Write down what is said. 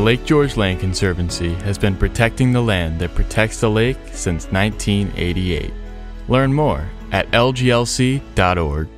The Lake George Land Conservancy has been protecting the land that protects the lake since 1988. Learn more at lglc.org.